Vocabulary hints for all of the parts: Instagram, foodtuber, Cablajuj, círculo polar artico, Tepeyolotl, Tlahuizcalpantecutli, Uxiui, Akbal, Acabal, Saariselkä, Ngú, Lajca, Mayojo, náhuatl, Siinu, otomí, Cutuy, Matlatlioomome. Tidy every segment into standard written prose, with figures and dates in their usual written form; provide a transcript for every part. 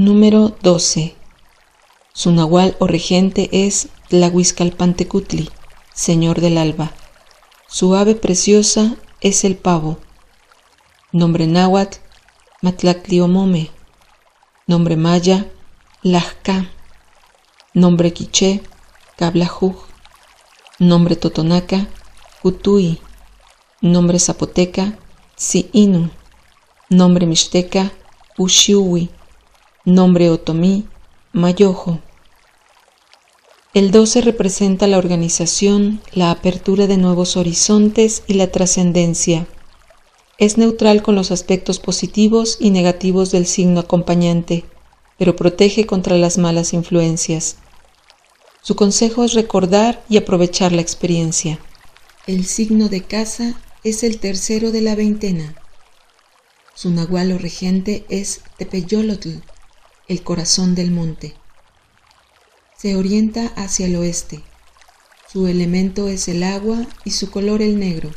Número 12. Su nahual o regente es Tlahuizcalpantecutli, señor del alba. Su ave preciosa es el pavo. Nombre náhuatl, Matlatlioomome. Nombre maya, Lajca. Nombre quiché, Cablajuj. Nombre totonaca, Cutuy. Nombre zapoteca, Siinu. Nombre mixteca, Uxiui. Nombre otomí, Mayojo. El 12 representa la organización, la apertura de nuevos horizontes y la trascendencia. Es neutral con los aspectos positivos y negativos del signo acompañante, pero protege contra las malas influencias. Su consejo es recordar y aprovechar la experiencia. El signo de casa es el tercero de la veintena. Su nahual o regente es Tepeyolotl, el corazón del monte. Se orienta hacia el oeste. Su elemento es el agua y su color el negro.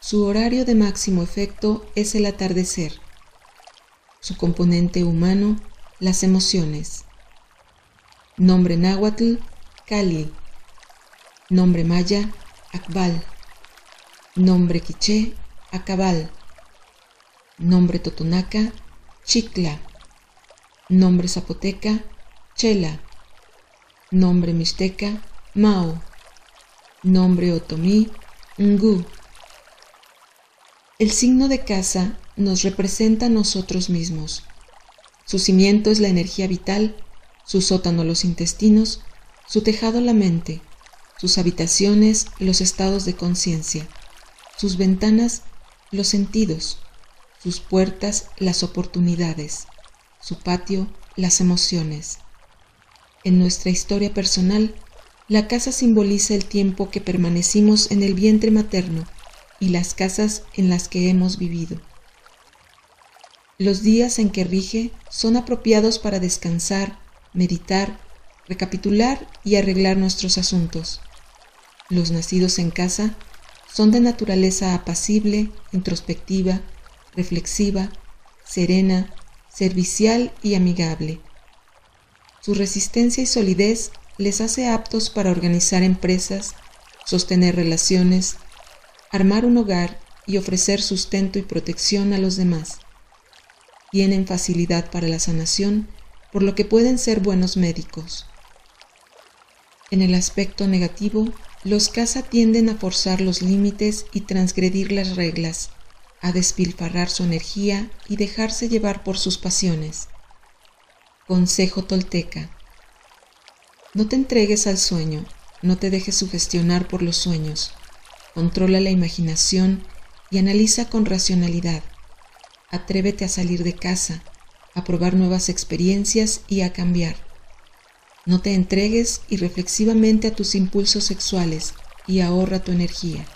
Su horario de máximo efecto es el atardecer. Su componente humano, las emociones. Nombre náhuatl, Cali. Nombre maya, Akbal. Nombre quiché, Acabal. Nombre totonaca, Chicla. Nombre zapoteca, Chela. Nombre mixteca, Mao. Nombre otomí, Ngú. El signo de casa nos representa a nosotros mismos. Su cimiento es la energía vital, su sótano los intestinos, su tejado la mente, sus habitaciones los estados de conciencia, sus ventanas los sentidos, sus puertas las oportunidades, su patio las emociones. En nuestra historia personal, la casa simboliza el tiempo que permanecimos en el vientre materno y las casas en las que hemos vivido. Los días en que rige son apropiados para descansar, meditar, recapitular y arreglar nuestros asuntos. Los nacidos en casa son de naturaleza apacible, introspectiva, reflexiva, serena, servicial y amigable. Su resistencia y solidez les hace aptos para organizar empresas, sostener relaciones, armar un hogar y ofrecer sustento y protección a los demás. Tienen facilidad para la sanación, por lo que pueden ser buenos médicos. En el aspecto negativo, los casa tienden a forzar los límites y transgredir las reglas, a despilfarrar su energía y dejarse llevar por sus pasiones. Consejo tolteca. No te entregues al sueño, no te dejes sugestionar por los sueños. Controla la imaginación y analiza con racionalidad. Atrévete a salir de casa, a probar nuevas experiencias y a cambiar. No te entregues irreflexivamente a tus impulsos sexuales y ahorra tu energía.